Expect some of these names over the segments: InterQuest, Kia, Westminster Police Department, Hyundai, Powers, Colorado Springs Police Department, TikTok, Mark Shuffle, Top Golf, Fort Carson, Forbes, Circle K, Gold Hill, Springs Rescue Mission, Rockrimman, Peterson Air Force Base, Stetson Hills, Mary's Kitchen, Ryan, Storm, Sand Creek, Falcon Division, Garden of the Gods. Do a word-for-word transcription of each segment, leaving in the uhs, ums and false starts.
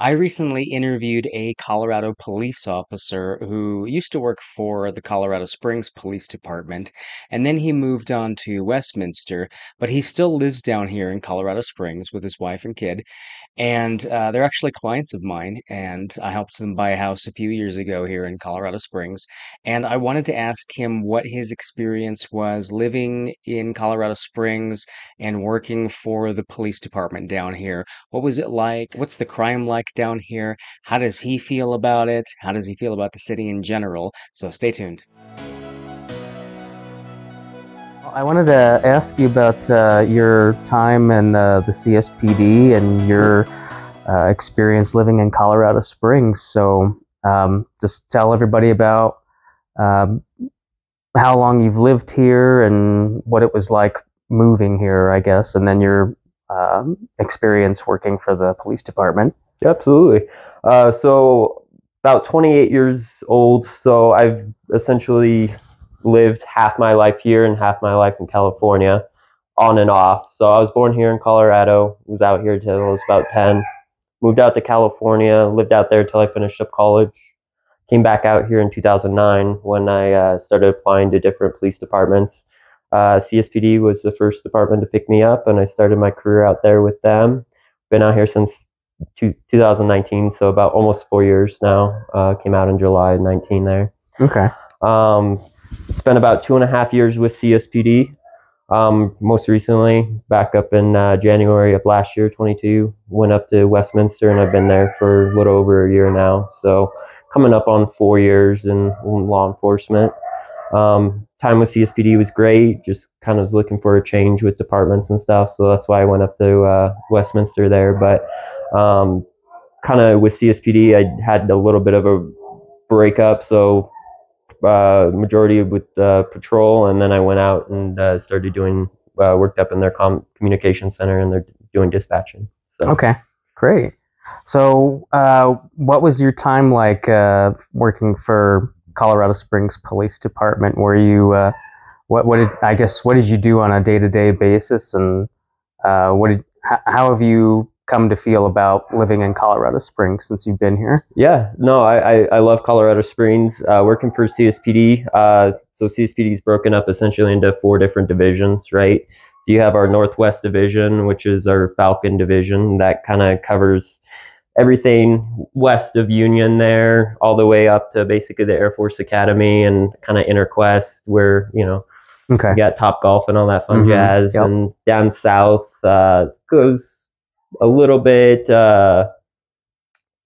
I recently interviewed a Colorado police officer who used to work for the Colorado Springs Police Department, and then he moved on to Westminster, but he still lives down here in Colorado Springs with his wife and kid, and uh, they're actually clients of mine, and I helped them buy a house a few years ago here in Colorado Springs, and I wanted to ask him what his experience was living in Colorado Springs and working for the police department down here. What was it like? What's the crime like down here? How does he feel about it? How does he feel about the city in general? So stay tuned. I wanted to ask you about uh, your time in uh, the C S P D and your uh, experience living in Colorado Springs. So um, just tell everybody about um, how long you've lived here and what it was like moving here, I guess, and then your um, experience working for the police department. Yeah, absolutely. Uh, so about twenty-eight years old. So I've essentially lived half my life here and half my life in California, on and off. So I was born here in Colorado, was out here till I was about ten, moved out to California, lived out there till I finished up college, came back out here in two thousand nine when I uh, started applying to different police departments. Uh, C S P D was the first department to pick me up, and I started my career out there with them. Been out here since two thousand nineteen, so about almost four years now. Uh, came out in July nineteen there. Okay. Um, spent about two and a half years with C S P D. Um, most recently, back up in uh, January of last year, twenty-two, went up to Westminster, and I've been there for a little over a year now. So coming up on four years in, in law enforcement. Um, time with C S P D was great. Just kind of was looking for a change with departments and stuff. So that's why I went up to uh, Westminster there. But um, kind of with C S P D, I had a little bit of a breakup. So uh, majority with uh, patrol, and then I went out and uh, started doing uh, worked up in their com communication center, and they're doing dispatching. So. Okay, great. So uh, what was your time like uh, working for Colorado Springs Police Department? Were you uh, what what did I guess what did you do on a day-to-day basis, and uh, what did how have you come to feel about living in Colorado Springs since you've been here? Yeah, no, I, I, I love Colorado Springs. Uh, working for C S P D, uh, so C S P D is broken up essentially into four different divisions, right? So you have our Northwest Division, which is our Falcon Division, that kind of covers everything west of Union there, all the way up to basically the Air Force Academy and kind of InterQuest, where, you know, okay, you got Top Golf and all that fun mm-hmm. jazz. Yep. And down south uh, goes a little bit, uh,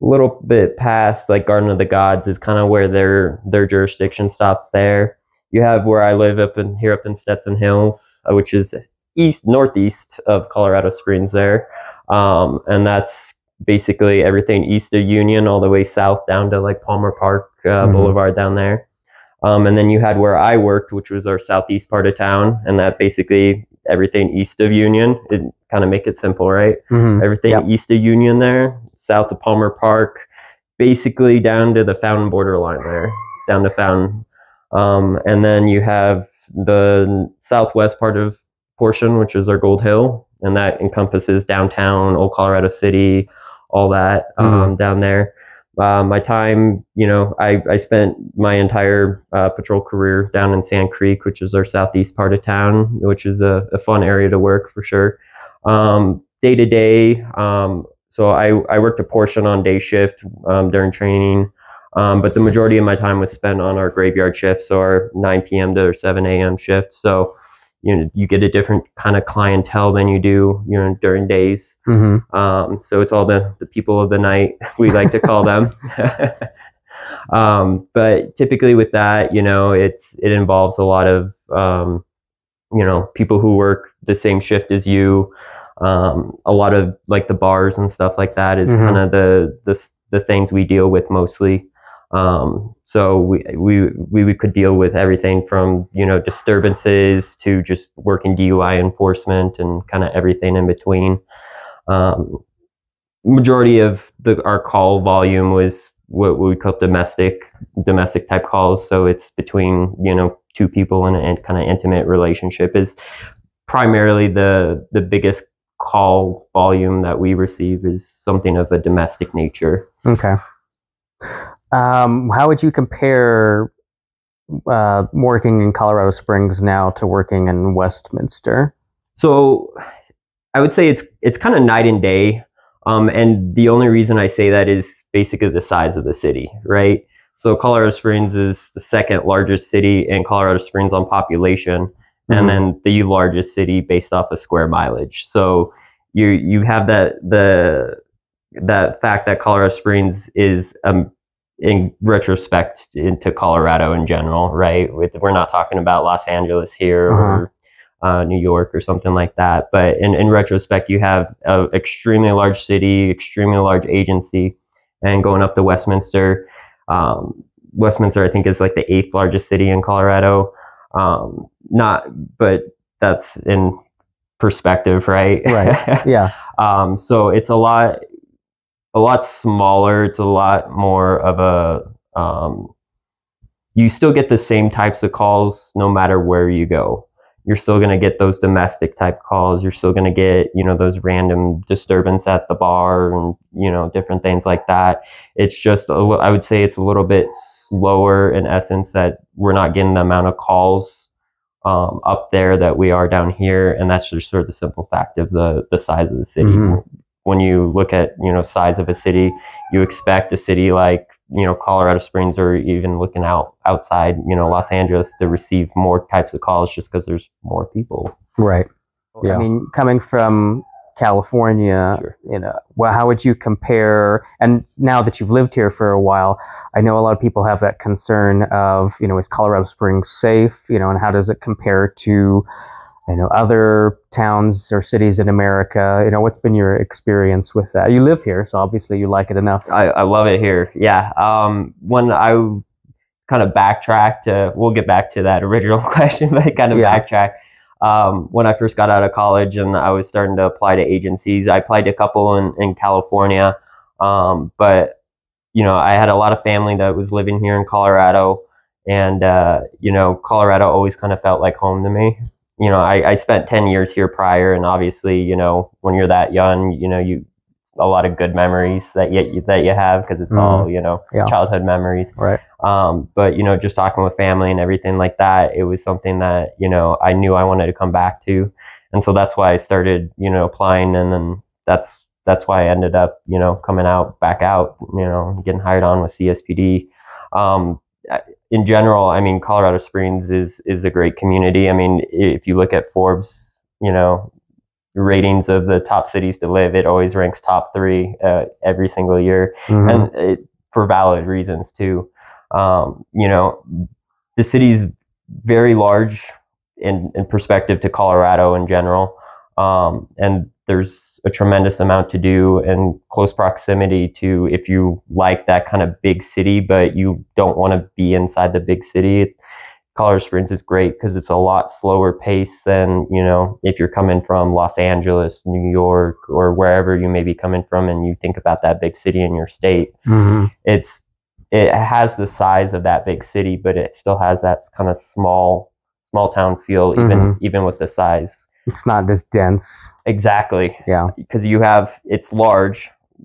little bit past like Garden of the Gods is kind of where their their jurisdiction stops there. You have where I live up in here up in Stetson Hills, uh, which is east northeast of Colorado Springs there, um, and that's basically everything east of Union all the way south down to like Palmer Park uh, mm-hmm. Boulevard down there. Um, and then you had where I worked, which was our southeast part of town. And that basically everything east of Union, it kind of make it simple, right? Mm-hmm. Everything yep. east of Union there, south of Palmer Park, basically down to the Fountain borderline there, down to Fountain. Um, and then you have the southwest part of portion, which is our Gold Hill. And that encompasses downtown, old Colorado City, all that um, mm-hmm. down there. Uh, my time, you know, I, I spent my entire uh, patrol career down in Sand Creek, which is our southeast part of town, which is a, a fun area to work for sure. Um, day to day, um, so I, I worked a portion on day shift um, during training, um, but the majority of my time was spent on our graveyard shift, so our nine p m to seven a m shift. So you know, you get a different kind of clientele than you do, you know, during days. Mm-hmm. Um, so it's all the, the people of the night, we like to call them. um, but typically with that, you know, it's, it involves a lot of, um, you know, people who work the same shift as you. Um, a lot of like the bars and stuff like that is mm-hmm. kind of the, the, the things we deal with mostly. Um, so we, we, we could deal with everything from, you know, disturbances to just working D U I enforcement and kind of everything in between. Um, majority of the, our call volume was what we call domestic, domestic type calls. So it's between, you know, two people in a kind of intimate relationship is primarily the, the biggest call volume that we receive is something of a domestic nature. Okay. Um, how would you compare uh, working in Colorado Springs now to working in Westminster? So I would say it's it's kind of night and day. Um, and the only reason I say that is basically the size of the city, right? So Colorado Springs is the second largest city in Colorado Springs on population, mm-hmm. and then the largest city based off of square mileage. So you you have that the that fact that Colorado Springs is um, in retrospect into Colorado in general, right? With, we're not talking about Los Angeles here, uh-huh. or Uh, New York or something like that. But in, in retrospect, you have an extremely large city, extremely large agency, and going up to Westminster. Um, Westminster, I think, is like the eighth largest city in Colorado. Um, not, but that's in perspective, right? Right. Yeah. um, so it's a lot, a lot smaller. It's a lot more of a. Um, you still get the same types of calls no matter where you go. You're still going to get those domestic type calls. You're still going to get, you know, those random disturbance at the bar and, you know, different things like that. It's just, a, I would say it's a little bit slower in essence that we're not getting the amount of calls um, up there that we are down here. And that's just sort of the simple fact of the, the size of the city. Mm-hmm. When you look at, you know, size of a city, you expect a city like, you know, Colorado Springs, or even looking out outside, you know, Los Angeles, to receive more types of calls just because there's more people. Right. Yeah. I mean, coming from California, sure. you know, well, how would you compare? And now that you've lived here for a while, I know a lot of people have that concern of, you know, is Colorado Springs safe? You know, and how does it compare to, you know, other towns or cities in America? You know, what's been your experience with that? You live here, so obviously you like it enough. I, I love it here. Yeah. Um, when I kind of backtracked, to, we'll get back to that original question, but I kind of yeah. backtrack. Um, when I first got out of college and I was starting to apply to agencies, I applied to a couple in, in California. Um, but, you know, I had a lot of family that was living here in Colorado, and, uh, you know, Colorado always kind of felt like home to me. You know, I, I spent ten years here prior, and obviously, you know, when you're that young, you know, you a lot of good memories that you, that you have, because it's mm-hmm. all, you know, yeah. childhood memories. Right. Um, but, you know, just talking with family and everything like that, it was something that, you know, I knew I wanted to come back to. And so that's why I started, you know, applying, and then that's that's why I ended up, you know, coming out, back out, you know, getting hired on with C S P D. Um In general, I mean, Colorado Springs is is a great community. I mean, if you look at Forbes, you know, ratings of the top cities to live, it always ranks top three uh, every single year, mm-hmm. and it, for valid reasons too. Um, you know, the city's very large in, in perspective to Colorado in general, um, and there's a tremendous amount to do and close proximity to, if you like that kind of big city, but you don't want to be inside the big city. Colorado Springs is great because it's a lot slower pace than, you know, if you're coming from Los Angeles, New York, or wherever you may be coming from, and you think about that big city in your state. Mm-hmm. It's it has the size of that big city, but it still has that kind of small small town feel, mm-hmm. even even with the size. It's not this dense. Exactly. Yeah. Because you have, it's large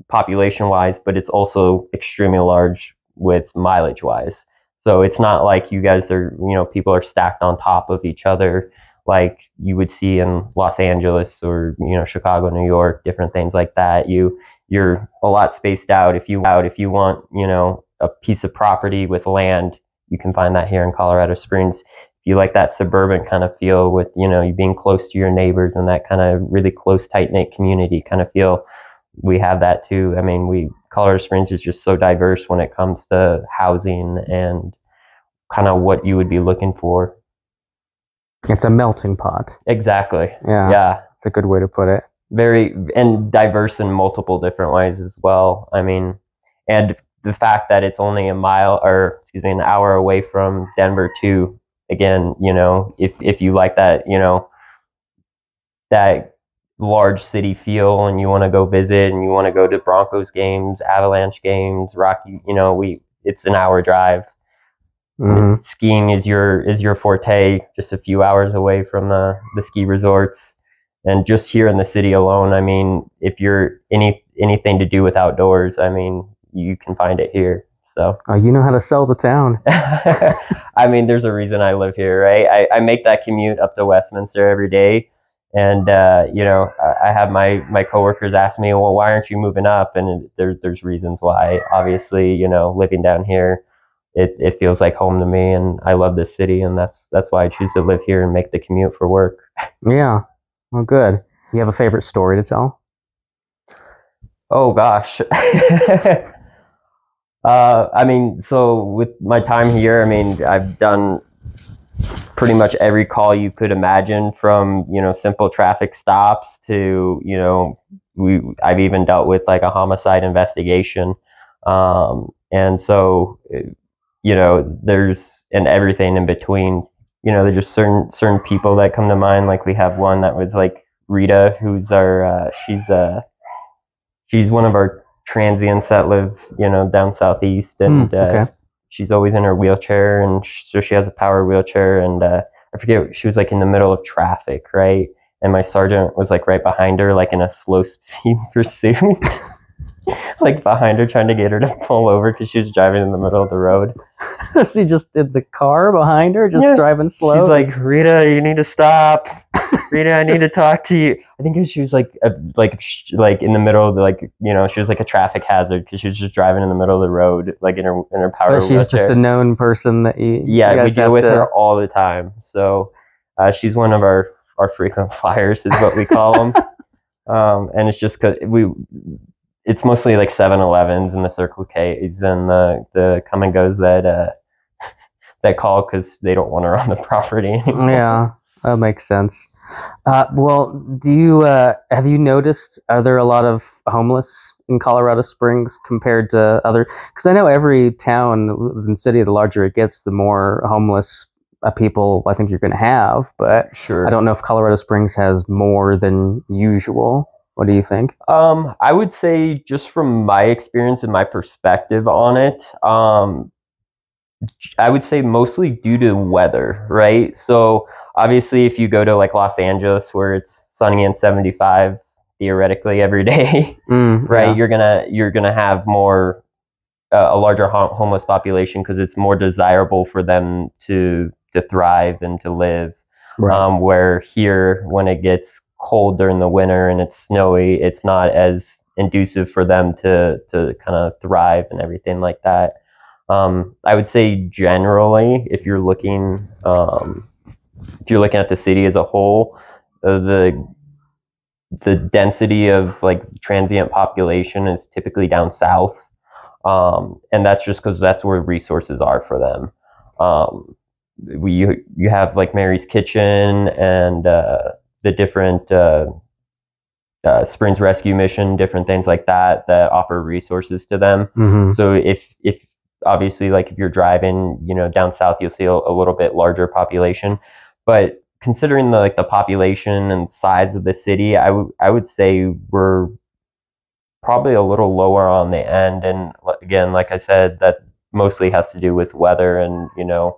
population-wise, but it's also extremely large with mileage-wise. So it's not like you guys are, you know, people are stacked on top of each other like you would see in Los Angeles or, you know, Chicago, New York, different things like that. You, you're a lot spaced out. If you out, if you want, you know, a piece of property with land, you can find that here in Colorado Springs. You like that suburban kind of feel with, you know, you being close to your neighbors and that kind of really close, tight-knit community kind of feel. We have that too. I mean, we Colorado Springs is just so diverse when it comes to housing and kind of what you would be looking for. It's a melting pot. Exactly. Yeah. Yeah. It's a good way to put it. Very, and diverse in multiple different ways as well. I mean, and the fact that it's only a mile or, excuse me, an hour away from Denver too. Again, you know, if if you like that, you know, that large city feel, and you want to go visit, and you want to go to Broncos games, Avalanche games, Rocky, you know, we it's an hour drive. Mm-hmm. Skiing is your is your forte, just a few hours away from the the ski resorts, And just here in the city alone, I mean, if you're any anything to do with outdoors, I mean, you can find it here. So oh, you know how to sell the town. I mean, there's a reason I live here, right? I, I make that commute up to Westminster every day. And, uh, you know, I, I have my, my coworkers ask me, well, why aren't you moving up? And there, there's reasons why. Obviously, you know, living down here, it, it feels like home to me. And I love this city. And that's that's why I choose to live here and make the commute for work. Yeah. Well, good. Do you have a favorite story to tell? Oh, gosh. uh, I mean, so with my time here, I mean, I've done pretty much every call you could imagine, from, you know, simple traffic stops to, you know, we I've even dealt with like a homicide investigation. Um, and so, you know, there's and everything in between. You know, there's just certain certain people that come to mind. Like we have one that was like Rita, who's our uh, she's uh she's one of our transients that live, you know, down southeast, and mm, okay. uh, she's always in her wheelchair, and sh- so she has a power wheelchair. And uh, I forget, she was like in the middle of traffic, right? And my sergeant was like right behind her, like in a slow speed pursuit, like behind her, trying to get her to pull over because she was driving in the middle of the road. She just did the car behind her, just yeah. driving slow. She's like, Rita, you need to stop. Rita, I need to talk to you. I think she was like, a, like, sh- like in the middle of the, like, you know, she was like a traffic hazard because she was just driving in the middle of the road, like in her in her power. But she's wheelchair. Just a known person that you. Yeah, you guys we deal with to... her all the time. So, uh, she's one of our our frequent flyers, is what we call them. um, and it's just because we, it's mostly like seven elevens and the Circle K's and the the Come-and-Go's that uh, that call because they don't want her on the property anymore. Yeah, that makes sense. Uh, well, do you uh, have you noticed, are there a lot of homeless in Colorado Springs compared to other? Because I know every town and city, the larger it gets, the more homeless uh, people I think you're going to have. But sure. I don't know if Colorado Springs has more than usual. What do you think? Um, I would say, just from my experience and my perspective on it, um, I would say mostly due to weather, right? So obviously, if you go to like Los Angeles, where it's sunny and seventy-five theoretically every day, mm, right? Yeah. You're gonna you're gonna have more uh, a larger ho- homeless population because it's more desirable for them to to thrive and to live. Right. Um, where here, when it gets cold during the winter and it's snowy, it's not as inducive for them to to kind of thrive and everything like that. Um, I would say generally, if you're looking. Um, If you're looking at the city as a whole, uh, the the density of like transient population is typically down south, um, and that's just because that's where resources are for them. Um, we you, you have like Mary's Kitchen and uh, the different uh, uh, Springs Rescue Mission, different things like that that offer resources to them. Mm-hmm. So if if obviously like if you're driving, you know, down south, you'll see a, a little bit larger population. But considering the like the population and size of the city, I would I would say we're probably a little lower on the end. And again, like I said, that mostly has to do with weather and, you know,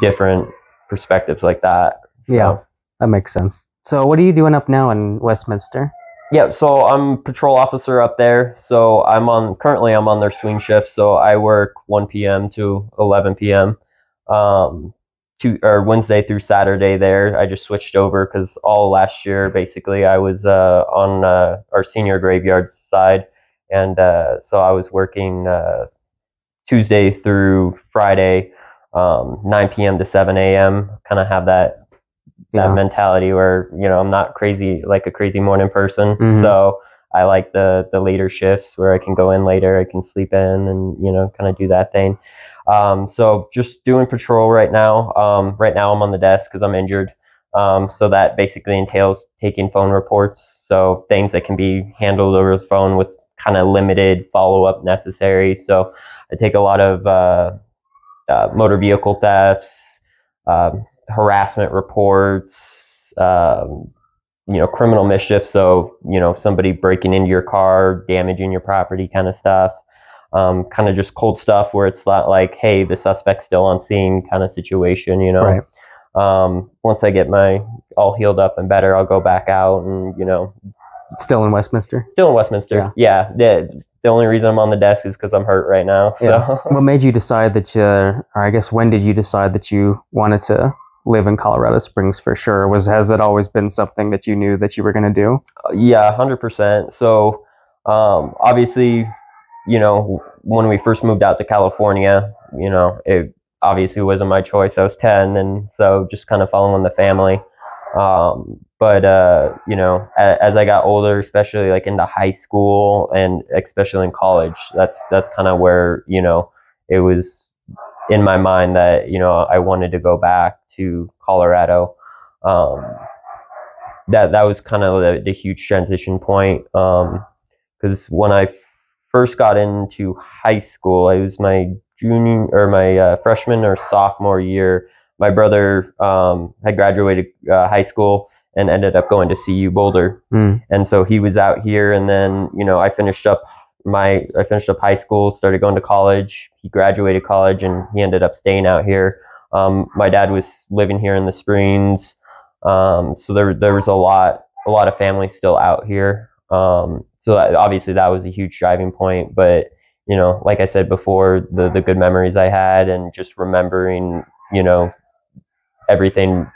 different perspectives like that. Yeah, so that makes sense. So what are you doing up now in Westminster? Yeah, so I'm a patrol officer up there. So I'm on currently I'm on their swing shift. So I work one p.m. to eleven p.m. Um, To, or Wednesday through Saturday there. I just switched over because all last year, basically, I was uh, on uh, our senior graveyard side. And uh, so I was working uh, Tuesday through Friday, um, nine p.m. to seven a.m. Kind of have that that yeah. mentality where, you know, I'm not crazy, like a crazy morning person. Mm-hmm. So I like the, the later shifts where I can go in later, I can sleep in and, you know, kind of do that thing. Um, so just doing patrol right now. Um, right now I'm on the desk cause I'm injured. Um, so that basically entails taking phone reports. So things that can be handled over the phone with kind of limited follow-up necessary. So I take a lot of, uh, uh motor vehicle thefts, um, harassment reports, um, you know, criminal mischief. So, you know, somebody breaking into your car, damaging your property kind of stuff. Um, kind of just cold stuff where it's not like, hey, the suspect's still on scene kind of situation, you know. Right. Um, once I get my all healed up and better, I'll go back out and, you know. Still in Westminster? Still in Westminster. Yeah. yeah the, the only reason I'm on the desk is because I'm hurt right now. So. Yeah. What made you decide that you, or I guess when did you decide that you wanted to live in Colorado Springs for sure? Was Has that always been something that you knew that you were going to do? Uh, yeah, one hundred percent. So um, obviously, you know, when we first moved out to California, you know, it obviously wasn't my choice. I was ten, and so just kind of following the family. Um, but, uh, you know, as, as I got older, especially like into high school and especially in college, that's, that's kind of where, you know, it was in my mind that, you know, I wanted to go back to Colorado. Um, that, that was kind of the, the huge transition point. Um, cause when I first got into high school, it was my junior or my uh, freshman or sophomore year. My brother um, had graduated uh, high school and ended up going to C U Boulder. Mm. And so he was out here, and then, you know, I finished up my, I finished up high school, started going to college. He graduated college and he ended up staying out here. Um, my dad was living here in the Springs. Um, so there, there was a lot, a lot of family still out here. Um, so that, obviously that was a huge driving point, but, you know, like I said before, the, the good memories I had and just remembering, you know, everything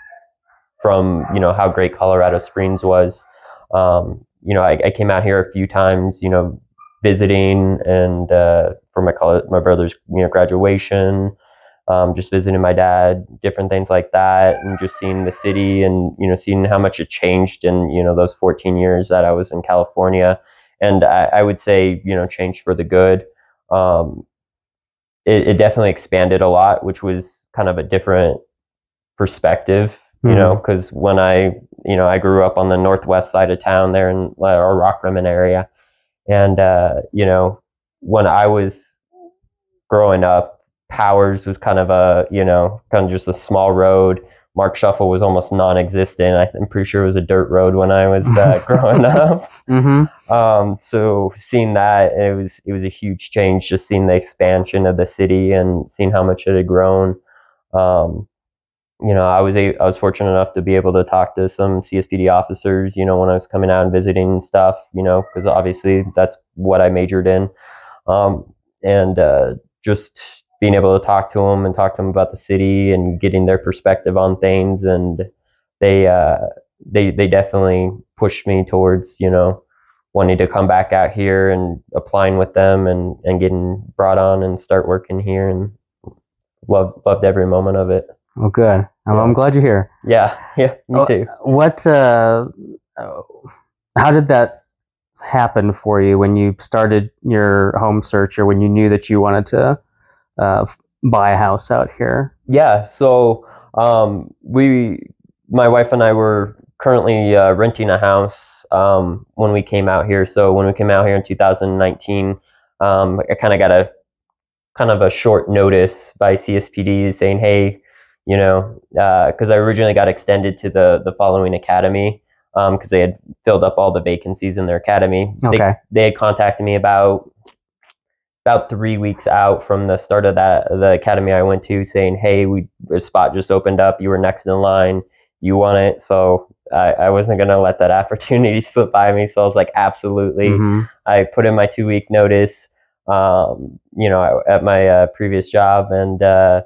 from, you know, how great Colorado Springs was. Um, you know, I, I came out here a few times, you know, visiting and uh, for my college, my brother's, you know, graduation, um, just visiting my dad, different things like that, and just seeing the city and, you know, seeing how much it changed in, you know, those fourteen years that I was in California. And I, I would say, you know, changed for the good. Um, it, it definitely expanded a lot, which was kind of a different perspective, you mm-hmm. know, because when I, you know, I grew up on the northwest side of town there in uh, our Rockrimman area. And, uh, you know, when I was growing up, Powers was kind of a, you know, kind of just a small road. Mark Shuffle was almost non-existent. I'm pretty sure it was a dirt road when I was uh, growing up. Mm-hmm. Um, so seeing that, it was, it was a huge change, just seeing the expansion of the city and seeing how much it had grown. Um, you know, I was a, I was fortunate enough to be able to talk to some C S P D officers, you know, when I was coming out and visiting and stuff, you know, because obviously that's what I majored in. Um, and uh, just being able to talk to them and talk to them about the city and getting their perspective on things. And they, uh, they, they definitely pushed me towards, you know, wanting to come back out here and applying with them and, and getting brought on and start working here, and loved, loved every moment of it. Well, good. Well, I'm glad you're here. Yeah, yeah, me too. What, uh, how did that happen for you when you started your home search, or when you knew that you wanted to uh, buy a house out here? Yeah, so um, we, my wife and I were currently uh, renting a house um, when we came out here. So when we came out here in two thousand nineteen, um, I kind of got a kind of a short notice by C S P D saying, hey, you know, because uh, I originally got extended to the the following academy because um, they had filled up all the vacancies in their academy. Okay. They, they had contacted me about about three weeks out from the start of that the academy I went to, saying, "Hey, we a spot just opened up. You were next in line. You want it?" So I, I wasn't gonna let that opportunity slip by me. So I was like, "Absolutely!" Mm-hmm. I put in my two week notice. Um, you know, at my uh, previous job, and uh,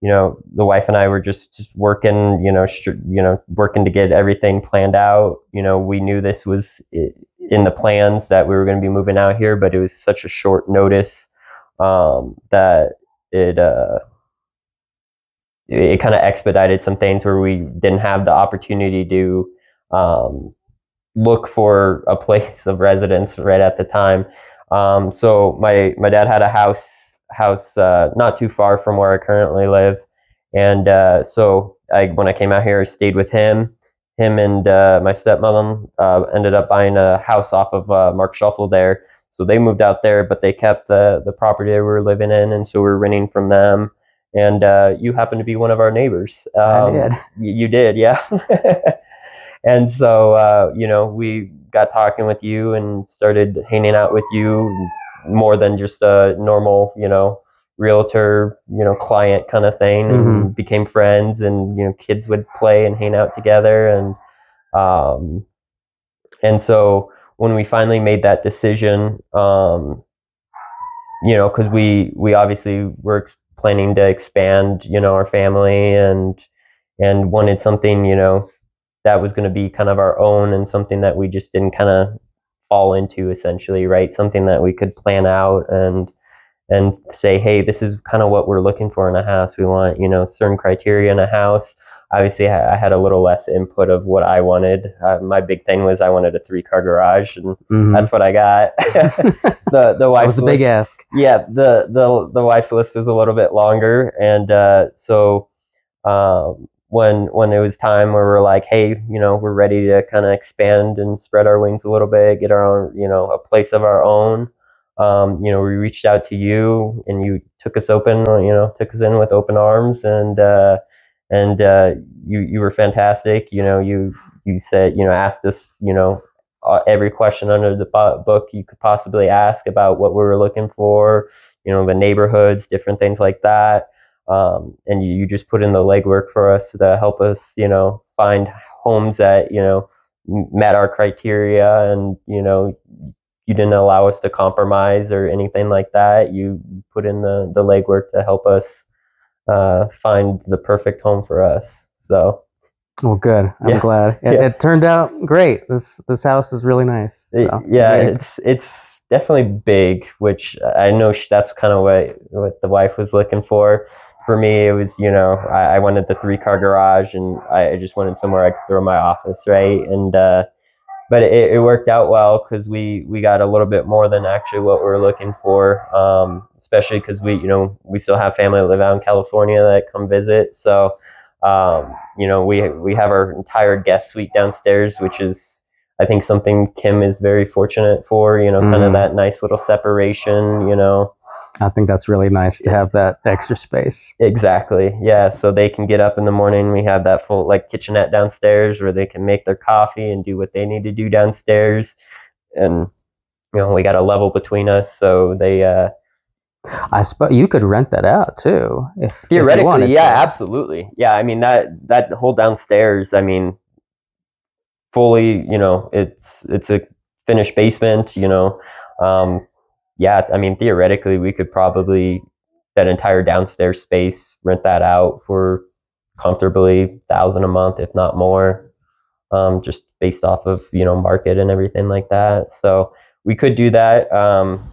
you know, the wife and I were just, just working, you know, sh- you know, working to get everything planned out. You know, we knew this was in the plans that we were going to be moving out here, but it was such a short notice um, that it uh, it kind of expedited some things where we didn't have the opportunity to um, look for a place of residence right at the time. Um, so my my dad had a house. house uh not too far from where I currently live, and uh so I when I came out here, I stayed with him him and uh my stepmother uh ended up buying a house off of uh, Mark Shuffle there. So they moved out there, but they kept the the property we were living in, and so we we're renting from them. And uh you happened to be one of our neighbors. um I did. You, you did, yeah. And so uh you know, we got talking with you and started hanging out with you more than just a normal, you know, realtor, you know, client kind of thing, and mm-hmm. became friends, and, you know, kids would play and hang out together. And, um, and so when we finally made that decision, um, you know, cause we, we obviously were planning to expand, you know, our family, and, and wanted something, you know, that was going to be kind of our own, and something that we just didn't kind of fall into, essentially, right? Something that we could plan out and, and say, hey, this is kind of what we're looking for in a house. We want, you know, certain criteria in a house. Obviously, I had a little less input of what I wanted. Uh, my big thing was I wanted a three-car garage, and mm-hmm. that's what I got. the the wife's that was the list, big ask. Yeah, the the the wife's list was a little bit longer, and uh, so um, when when it was time where we're like, hey, you know, we're ready to kind of expand and spread our wings a little bit, get our own, you know, a place of our own. Um, you know, we reached out to you, and you took us open, you know, took us in with open arms, and uh, and uh, you you were fantastic. You know, you you said, you know, asked us, you know, uh, every question under the book you could possibly ask about what we were looking for, you know, the neighborhoods, different things like that. Um, and you, you just put in the legwork for us to help us, you know, find homes that, you know, met our criteria, and, you know, you didn't allow us to compromise or anything like that. You put in the, the legwork to help us uh, find the perfect home for us. So, well, good. I'm yeah. glad it, yeah. it turned out great. This this house is really nice. So. It, yeah, big. it's it's definitely big, which I know she, that's kind of what what the wife was looking for. For me, it was, you know, I, I wanted the three car garage, and I, I just wanted somewhere I could throw my office, right? And uh, but it, it worked out well, because we, we got a little bit more than actually what we were looking for, um, especially because we, you know, we still have family that live out in California that come visit. So, um, you know, we we have our entire guest suite downstairs, which is, I think, something Kim is very fortunate for, you know, mm. kind of that nice little separation, you know. I think that's really nice to have that extra space. Exactly. Yeah. So they can get up in the morning. We have that full like kitchenette downstairs where they can make their coffee and do what they need to do downstairs. And, you know, we got a level between us. So they, uh, I suppose you could rent that out too. If, theoretically. If yeah, to. Absolutely. Yeah. I mean, that, that whole downstairs, I mean, fully, you know, it's, it's a finished basement, you know, um, yeah, I mean, theoretically, we could probably, that entire downstairs space, rent that out for comfortably a thousand dollars a month, if not more, um, just based off of, you know, market and everything like that. So we could do that. Um,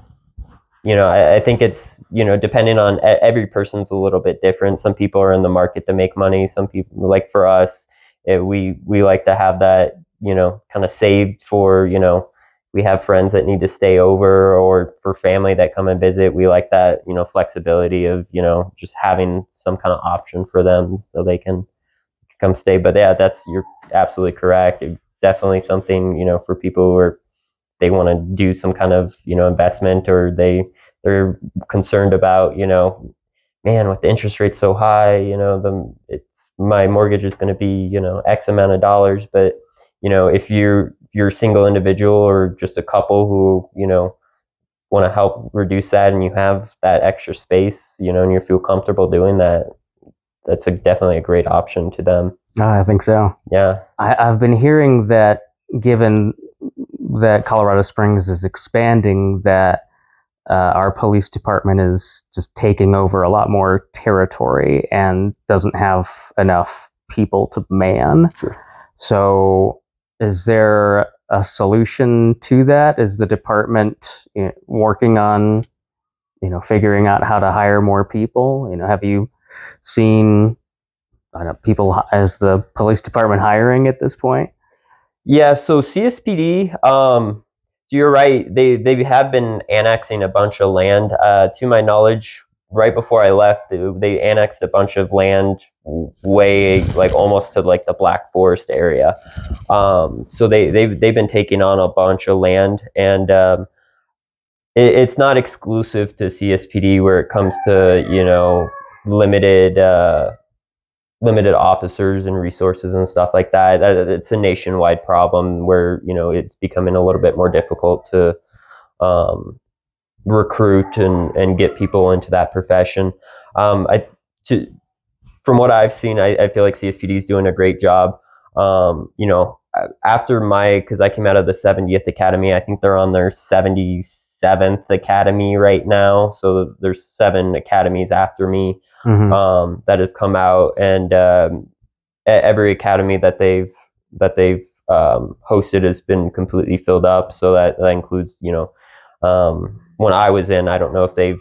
you know, I, I think it's, you know, depending on, every person's a little bit different. Some people are in the market to make money. Some people, like for us, it, we, we like to have that, you know, kind of saved for, you know, we have friends that need to stay over, or for family that come and visit. We like that, you know, flexibility of, you know, just having some kind of option for them so they can come stay. But yeah, that's, you're absolutely correct. It's definitely something, you know, for people who are, they want to do some kind of, you know, investment, or they, they're concerned about, you know, man, with the interest rates so high, you know, the, it's, my mortgage is going to be, you know, X amount of dollars. But, you know, if you're, you're a single individual or just a couple who, you know, want to help reduce that, and you have that extra space, you know, and you feel comfortable doing that, that's a, definitely a great option to them. I think so. Yeah. I, I've been hearing that, given that Colorado Springs is expanding, that uh, our police department is just taking over a lot more territory and doesn't have enough people to man. Sure. So, is there a solution to that? Is the department, you know, working on, you know, figuring out how to hire more people? You know, have you seen, I don't know, people, as the police department hiring at this point? Yeah. So C S P D, um, you're right. They they have been annexing a bunch of land. Uh, to my knowledge, right before I left, they, they annexed a bunch of land way like almost to like the Black Forest area. Um, so they, they've, they've been taking on a bunch of land, and um, it, it's not exclusive to C S P D where it comes to, you know, limited, uh, limited officers and resources and stuff like that. It's a nationwide problem where, you know, it's becoming a little bit more difficult to, um, recruit and, and get people into that profession. Um, I, to, from what I've seen, I, I feel like C S P D is doing a great job. Um, you know, after my, because I came out of the seventieth Academy, I think they're on their seventy-seventh Academy right now. So there's seven academies after me, mm-hmm. um, that have come out, and um, every academy that they've that they've um, hosted has been completely filled up. So that, that includes, you know, um, when I was in, I don't know if they've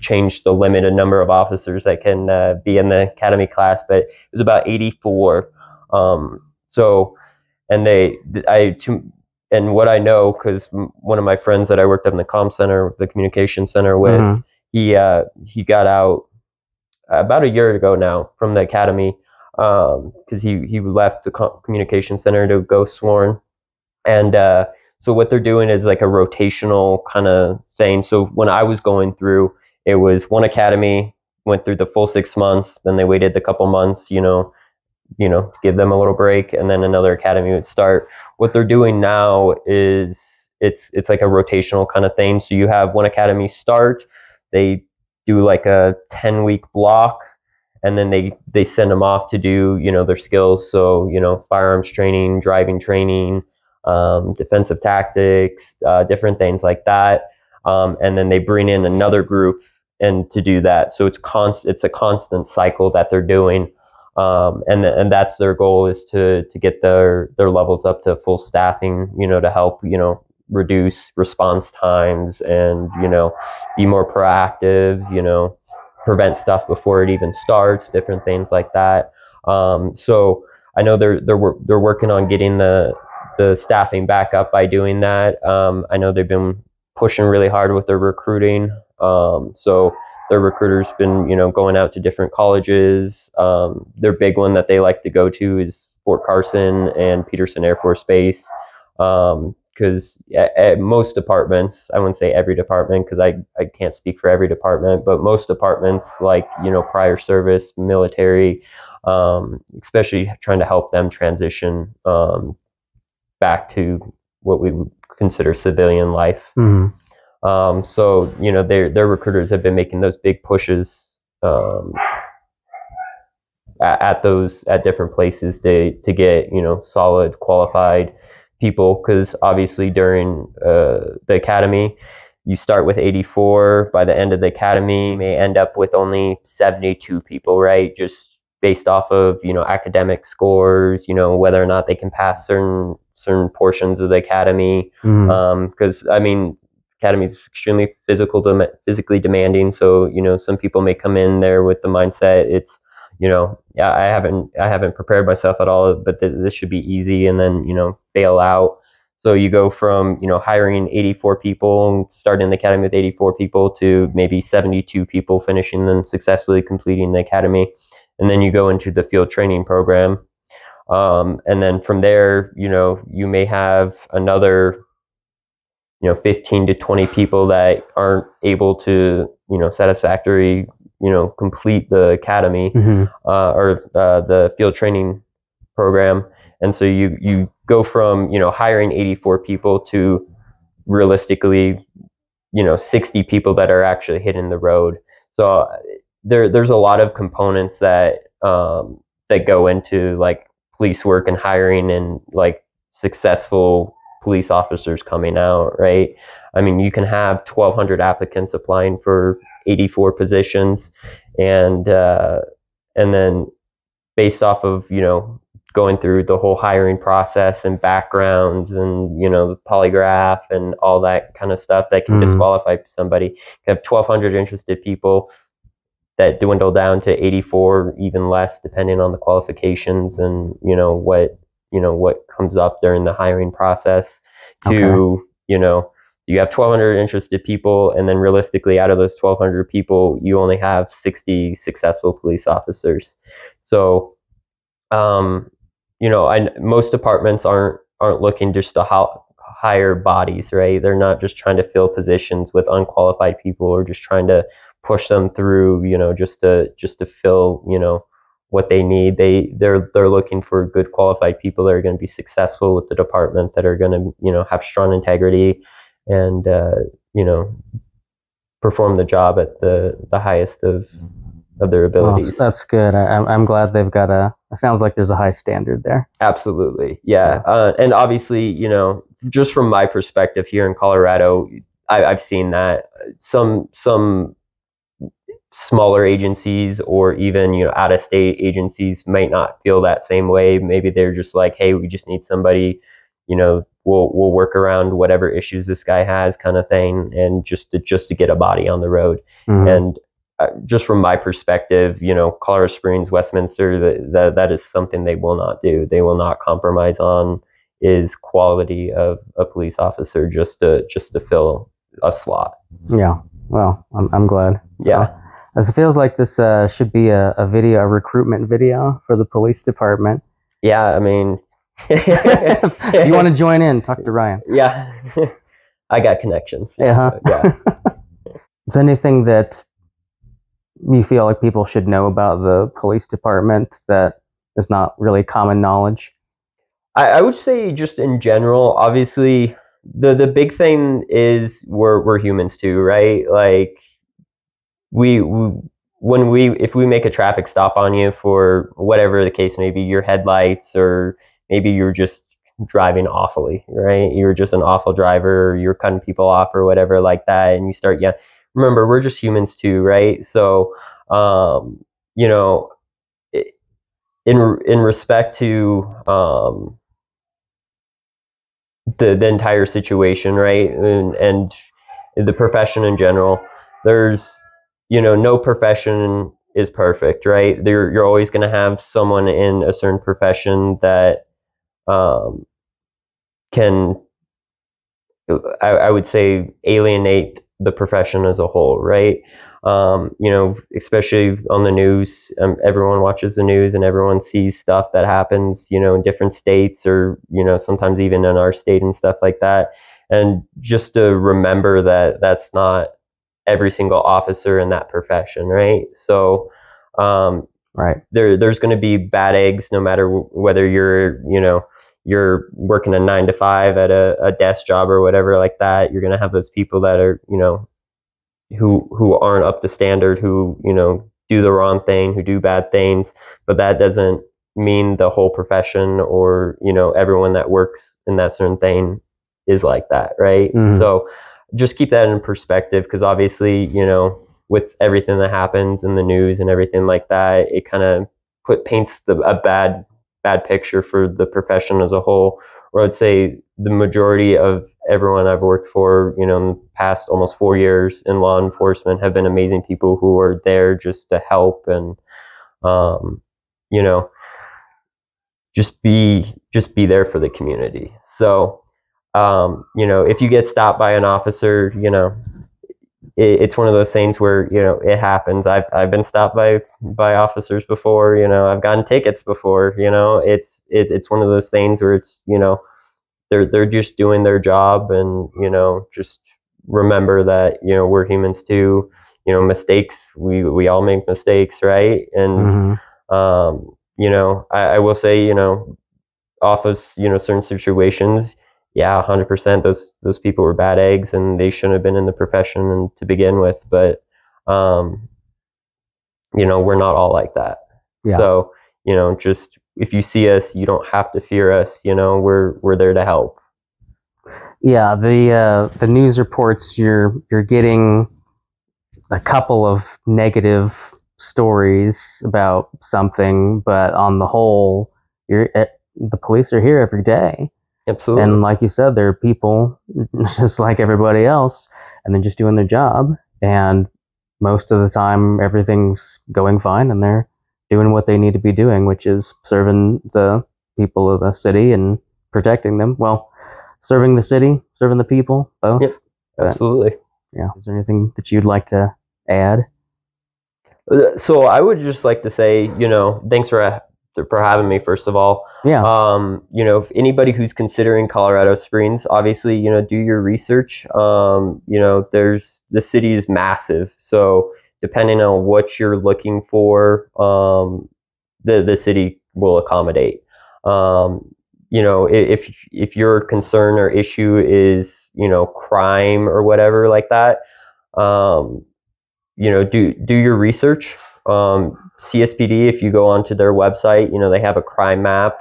changed the limited number of officers that can uh, be in the academy class, but it was about eighty-four. Um, so, and they, I, to, and what I know, cause one of my friends that I worked up in the comm center, the communication center with, mm-hmm. he, uh, he got out about a year ago now from the academy. Um, cause he, he left the com- communication center to go sworn. And, uh, so what they're doing is like a rotational kind of thing. So when I was going through, it was one academy, went through the full six months. Then they waited a couple months, you know, you know, give them a little break, and then another academy would start. What they're doing now is it's it's like a rotational kind of thing. So you have one academy start, they do like a ten week block, and then they they send them off to do, you know, their skills. So, you know, firearms training, driving training, um, defensive tactics, uh, different things like that. Um, and then they bring in another group and to do that. So it's const it's a constant cycle that they're doing. Um, and and that's their goal, is to to get their their levels up to full staffing, you know, to help, you know, reduce response times and, you know, be more proactive, you know, prevent stuff before it even starts, different things like that. Um, so I know they're they're they're working on getting the the staffing back up by doing that. Um, I know they've been pushing really hard with their recruiting. Um, so. Their recruiters been, you know, going out to different colleges. Um, their big one that they like to go to is Fort Carson and Peterson Air Force Base, because um, at, at most departments, I wouldn't say every department, because I, I can't speak for every department, but most departments, like, you know, prior service, military, um, especially trying to help them transition um, back to what we would consider civilian life. Mm-hmm. Um, so, you know, their their recruiters have been making those big pushes um, at, at those at different places to to get, you know, solid, qualified people, because obviously during uh, the academy, you start with eighty-four. By the end of the academy, you may end up with only seventy-two people, right? Just based off of, you know, academic scores, you know, whether or not they can pass certain certain portions of the academy, because mm. um, I mean. Academy is extremely physical, dem- physically demanding. So, you know, some people may come in there with the mindset it's, you know, yeah, I haven't, I haven't prepared myself at all, but th- this should be easy, and then, you know, bail out. So you go from, you know, hiring eighty-four people and starting the academy with eighty-four people to maybe seventy-two people finishing and successfully completing the academy. And then you go into the field training program. Um, and then from there, you know, you may have another, you know, fifteen to twenty people that aren't able to, you know, satisfactorily, you know, complete the academy, mm-hmm. uh, or uh, the field training program. And so you, you go from, you know, hiring eighty-four people to realistically, you know, sixty people that are actually hitting the road. So there, there's a lot of components that, um, that go into like police work and hiring and like successful police officers coming out, right? I mean, you can have twelve hundred applicants applying for eighty-four positions, and uh, and then based off of, you know, going through the whole hiring process and backgrounds and, you know, the polygraph and all that kind of stuff that can mm-hmm. disqualify somebody. You have twelve hundred interested people that dwindle down to eighty-four, even less, depending on the qualifications and, you know, what you know, what comes up during the hiring process to, okay. you know, you have twelve hundred interested people. And then realistically, out of those twelve hundred people, you only have sixty successful police officers. So, um, you know, I, most departments aren't, aren't looking just to ho- hire bodies, right? They're not just trying to fill positions with unqualified people or just trying to push them through, you know, just to, just to fill, you know, what they need. They they're they're looking for good qualified people that are going to be successful with the department, that are going to, you know, have strong integrity and, uh, you know, perform the job at the, the highest of of their abilities. Oh, that's good. I, I'm glad they've got a, it sounds like there's a high standard there. Absolutely. Yeah. yeah. Uh, and obviously, you know, just from my perspective here in Colorado, I, I've seen that some, some smaller agencies or even, you know, out of state agencies might not feel that same way. Maybe they're just like, hey, we just need somebody, you know, we'll, we'll work around whatever issues this guy has kind of thing. And just to, just to get a body on the road. Mm-hmm. And Uh, just from my perspective, you know, Colorado Springs, Westminster, that th- that is something they will not do. They will not compromise on is quality of a police officer just to just to fill a slot. Yeah. Well, I'm I'm glad. Yeah. Uh, it feels like this uh, should be a, a video, a recruitment video for the police department. Yeah. I mean, if you want to join in, talk to Ryan. Yeah. I got connections. Uh-huh. Yeah. It's anything that you feel like people should know about the police department that is not really common knowledge? I, I would say just in general, obviously the, the big thing is we're, we're humans too, right? Like we, we, when we, if we make a traffic stop on you for whatever the case may be, your headlights, or maybe you're just driving awfully, right? You're just an awful driver, or you're cutting people off or whatever like that. And you start yelling. Remember, we're just humans too, right? So, um, you know, it, in in respect to um, the the entire situation, right, and and the profession in general, there's, you know, no profession is perfect, right? There, you're always going to have someone in a certain profession that um, can, I, I would say, alienate the profession as a whole, right? Um, you know, especially on the news, um, everyone watches the news and everyone sees stuff that happens, you know, in different states, or, you know, sometimes even in our state and stuff like that. And just to remember that that's not every single officer in that profession, right? So, um, right. There, there's going to be bad eggs, no matter w- whether you're, you know, you're working a nine to five at a, a desk job or whatever like that. You're going to have those people that are, you know, who, who aren't up to standard, who, you know, do the wrong thing, who do bad things, but that doesn't mean the whole profession or, you know, everyone that works in that certain thing is like that. Right. Mm-hmm. So just keep that in perspective. 'Cause obviously, you know, with everything that happens in the news and everything like that, it kind of put paints the, a bad, bad picture for the profession as a whole, or I'd say the majority of everyone I've worked for, you know, in the past almost four years in law enforcement have been amazing people who are there just to help and, um, you know, just be, just be there for the community. So, um, you know, if you get stopped by an officer, you know, it, it's one of those things where, you know, it happens. I've, I've been stopped by, by officers before, you know, I've gotten tickets before, you know, it's, it, it's one of those things where it's, you know, they're, they're just doing their job. And, you know, just remember that, you know, we're humans too, you know, mistakes, we, we all make mistakes. Right. And, mm-hmm. um, you know, I, I will say, you know, off of, you know, certain situations, yeah, one hundred percent. Those those people were bad eggs, and they shouldn't have been in the profession to begin with. But, um, you know, we're not all like that. Yeah. So, you know, just if you see us, you don't have to fear us. You know, we're we're there to help. Yeah, the uh, the news reports you're you're getting a couple of negative stories about something, but on the whole, you're at, the police are here every day. Absolutely. And like you said, there are people just like everybody else, and they're just doing their job. And most of the time, everything's going fine, and they're doing what they need to be doing, which is serving the people of the city and protecting them. Well, serving the city, serving the people, both. Yep, absolutely. But, yeah. Is there anything that you'd like to add? So I would just like to say, you know, thanks for a, for having me, first of all. Yeah. Um, you know, if anybody who's considering Colorado Springs, obviously, you know, do your research. Um, you know, there's, the city is massive. So depending on what you're looking for, um, the, the city will accommodate. Um, you know, if, if your concern or issue is, you know, crime or whatever like that, um, you know, do, do your research. Um, C S P D, if you go onto their website, you know, they have a crime map,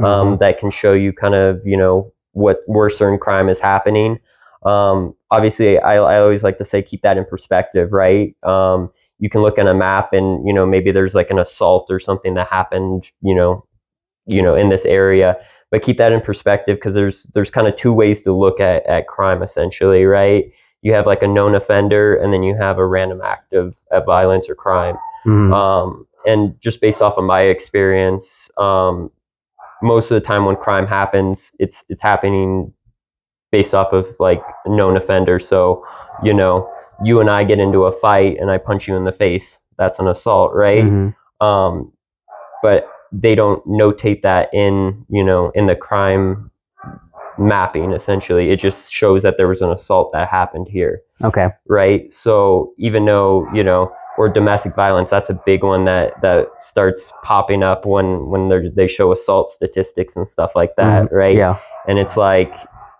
um, mm-hmm. that can show you kind of, you know, what where certain crime is happening. Um, obviously I, I always like to say, keep that in perspective, right? Um, you can look at a map and, you know, maybe there's like an assault or something that happened, you know, you know, in this area, but keep that in perspective, because there's, there's kind of two ways to look at, at crime essentially, right? You have like a known offender, and then you have a random act of, of violence or crime. Mm-hmm. Um, and just based off of my experience, um, most of the time when crime happens, it's, it's happening based off of like known offender. So, you know, you and I get into a fight and I punch you in the face, that's an assault, right? Mm-hmm. Um, but they don't notate that in, you know, in the crime mapping, essentially. It just shows that there was an assault that happened here. Okay. Right. So even though, you know, or domestic violence, that's a big one that, that starts popping up when, when they're, they show assault statistics and stuff like that. Mm-hmm. Right. Yeah. And it's like,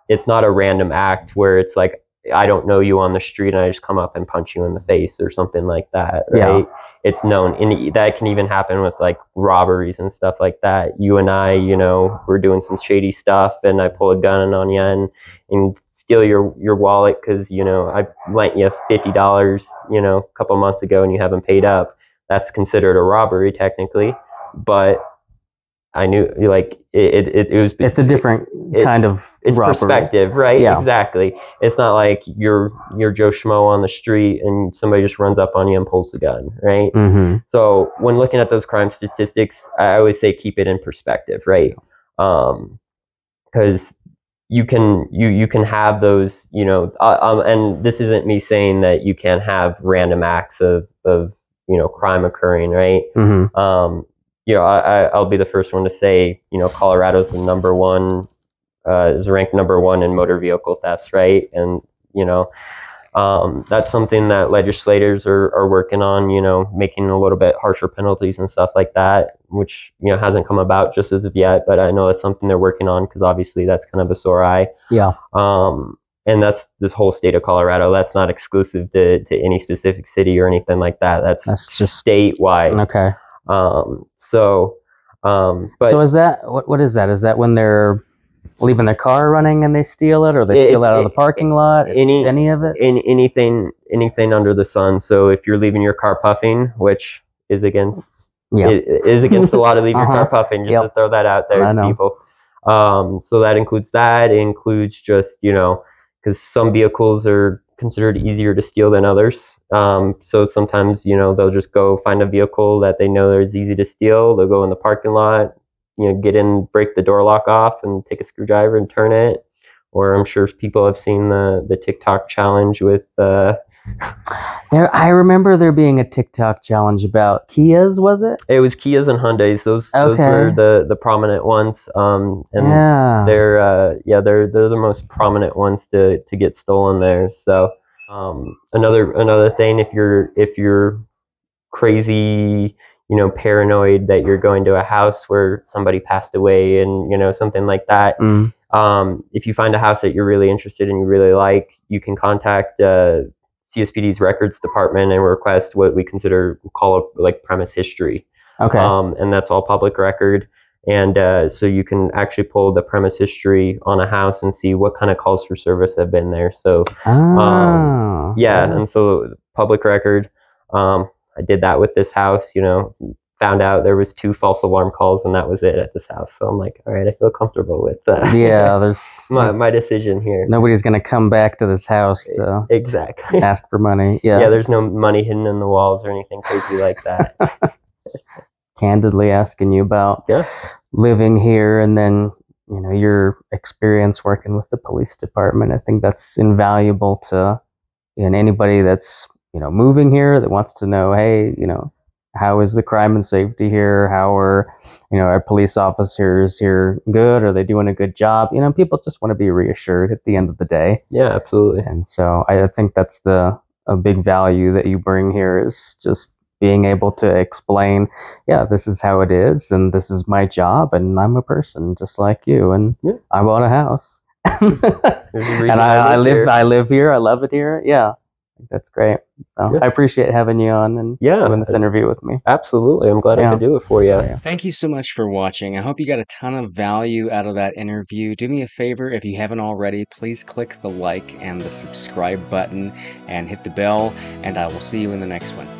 it's not a random act where it's like, I don't know you on the street and I just come up and punch you in the face or something like that. Right. Yeah. It's known. And that can even happen with like robberies and stuff like that. You and I, you know, we're doing some shady stuff and I pull a gun on you and, and steal your, your wallet, 'cause you know, I lent you fifty dollars, you know, a couple months ago and you haven't paid up. That's considered a robbery technically, but I knew, like, it, it, it was... It's a different it, kind of... It's robbery. Perspective, right? Yeah. Exactly. It's not like you're you're Joe Schmo on the street and somebody just runs up on you and pulls the gun, right? Mm-hmm. So when looking at those crime statistics, I always say keep it in perspective, right? Um, 'cause you can, you, you can have those, you know... Uh, um, and this isn't me saying that you can't have random acts of, of you know, crime occurring, right? Mm-hmm. Um You know, I, I'll be the first one to say, you know, Colorado's the number one, uh, is ranked number one in motor vehicle thefts, right? And, you know, um, that's something that legislators are, are working on, you know, making a little bit harsher penalties and stuff like that, which, you know, hasn't come about just as of yet, but I know that's something they're working on, because obviously that's kind of a sore eye. Yeah. Um, and that's this whole state of Colorado. That's not exclusive to, to any specific city or anything like that. That's, that's just statewide. Okay. Um, so, um, but so is that, what, what is that? Is that when they're leaving their car running and they steal it, or they steal it out of the parking lot? It's any, any of it? Any, anything, anything under the sun. So if you're leaving your car puffing, which is against, yeah. it, is against the law to leave uh-huh. your car puffing, just yep. to throw that out there I to know. people. Um, so that includes that. It includes just, you know, 'cause some vehicles are considered easier to steal than others. Um, so sometimes, you know, they'll just go find a vehicle that they know is easy to steal. They'll go in the parking lot, you know, get in, break the door lock off and take a screwdriver and turn it. Or I'm sure people have seen the, the TikTok challenge with, uh, there, I remember there being a TikTok challenge about Kias, was it? It was Kias and Hyundais. Those, okay. those were the, the prominent ones. Um, and yeah. they're, uh, yeah, they're, they're the most prominent ones to, to get stolen there. So, um, another, another thing, if you're, if you're crazy, you know, paranoid that you're going to a house where somebody passed away and, you know, something like that. Mm. Um, if you find a house that you're really interested in, you really like, you can contact, uh, C S P D's records department and request what we consider we call like premise history. Okay. Um, and that's all public record. And uh, so you can actually pull the premise history on a house and see what kind of calls for service have been there. So, oh, um, yeah. yeah. And so public record, um, I did that with this house, you know, found out there was two false alarm calls and that was it at this house. So I'm like, all right, I feel comfortable with uh, yeah, there's my, my decision here. Nobody's going to come back to this house to exactly. ask for money. Yeah. yeah, there's no money hidden in the walls or anything crazy like that. Candidly asking you about yeah. living here and then, you know, your experience working with the police department. I think that's invaluable to and anybody that's, you know, moving here that wants to know, hey, you know, how is the crime and safety here? How are, you know, our police officers here good? Are they doing a good job? You know, people just want to be reassured at the end of the day. Yeah, absolutely. And so I think that's the a big value that you bring here is just being able to explain, yeah, this is how it is, and this is my job, and I'm a person just like you, and yeah. I bought a house, and I, I live, I live here, I love it here, yeah. That's great. So yeah. I appreciate having you on and yeah, doing this interview with me. Absolutely. I'm glad yeah. I could do it for you. Yeah. Thank you so much for watching. I hope you got a ton of value out of that interview. Do me a favor, if you haven't already, please click the like and the subscribe button and hit the bell, and I will see you in the next one.